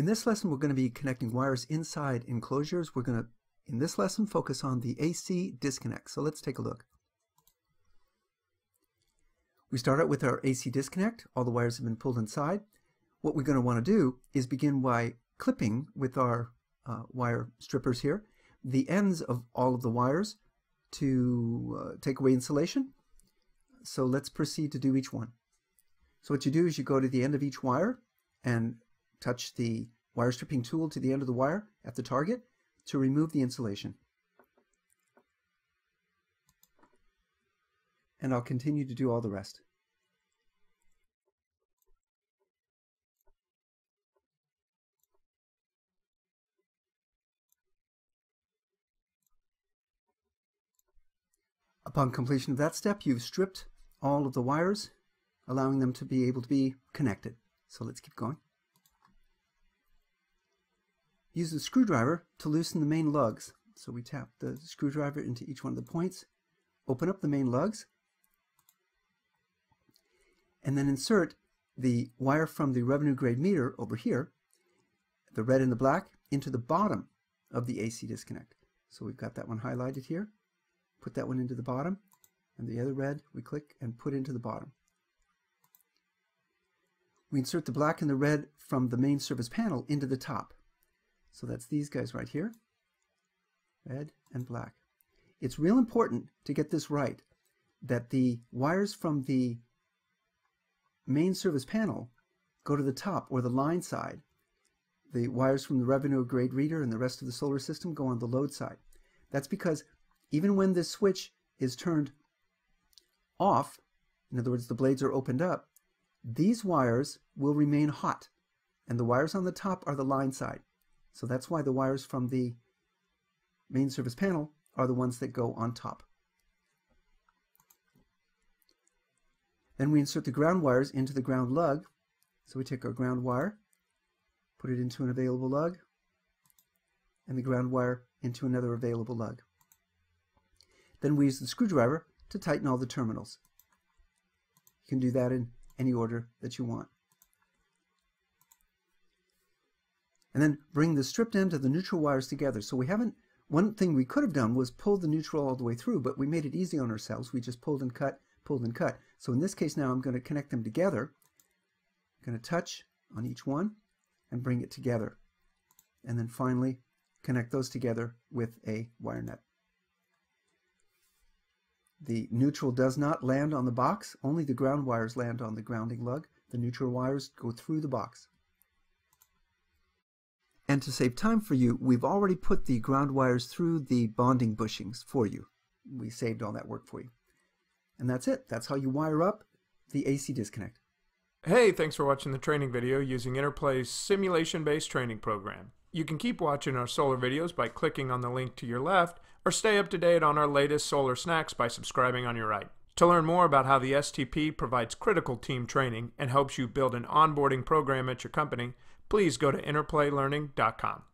In this lesson, we're going to be connecting wires inside enclosures. We're going to, in this lesson, focus on the AC disconnect. So let's take a look. We start out with our AC disconnect. All the wires have been pulled inside. What we're going to want to do is begin by clipping with our wire strippers here the ends of all of the wires to take away insulation. So let's proceed to do each one. So what you do is you go to the end of each wire and touch the wire stripping tool to the end of the wire at the target to remove the insulation. And I'll continue to do all the rest. Upon completion of that step, you've stripped all of the wires, allowing them to be able to be connected. So let's keep going. Use the screwdriver to loosen the main lugs. So we tap the screwdriver into each one of the points, open up the main lugs, and then insert the wire from the revenue grade meter over here, the red and the black, into the bottom of the AC disconnect. So we've got that one highlighted here. Put that one into the bottom, and the other red we click and put into the bottom. We insert the black and the red from the main service panel into the top. So that's these guys right here, red and black. It's real important to get this right, that the wires from the main service panel go to the top or the line side. The wires from the revenue grade reader and the rest of the solar system go on the load side. That's because even when this switch is turned off, in other words, the blades are opened up, these wires will remain hot, and the wires on the top are the line side. So that's why the wires from the main service panel are the ones that go on top. Then we insert the ground wires into the ground lug. So we take our ground wire, put it into an available lug, and the ground wire into another available lug. Then we use the screwdriver to tighten all the terminals. You can do that in any order that you want. And then bring the stripped end of the neutral wires together. So we haven't, one thing we could have done was pull the neutral all the way through, but we made it easy on ourselves. We just pulled and cut. So in this case now I'm going to connect them together. I'm going to touch on each one and bring it together. And then finally connect those together with a wire nut. The neutral does not land on the box, only the ground wires land on the grounding lug. The neutral wires go through the box. And to save time for you, we've already put the ground wires through the bonding bushings for you. We saved all that work for you. And that's it. That's how you wire up the AC disconnect. Hey, thanks for watching the training video using Interplay's simulation-based training program. You can keep watching our solar videos by clicking on the link to your left, or stay up to date on our latest solar snacks by subscribing on your right. To learn more about how the STP provides critical team training and helps you build an onboarding program at your company, please go to interplaylearning.com.